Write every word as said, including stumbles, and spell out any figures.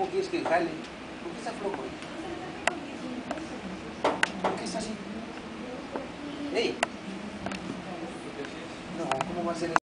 ¿Cómo quieres que jale? ¿Por qué está flojo? ¿Por qué está así? ¡Ey! No, ¿cómo va a ser eso?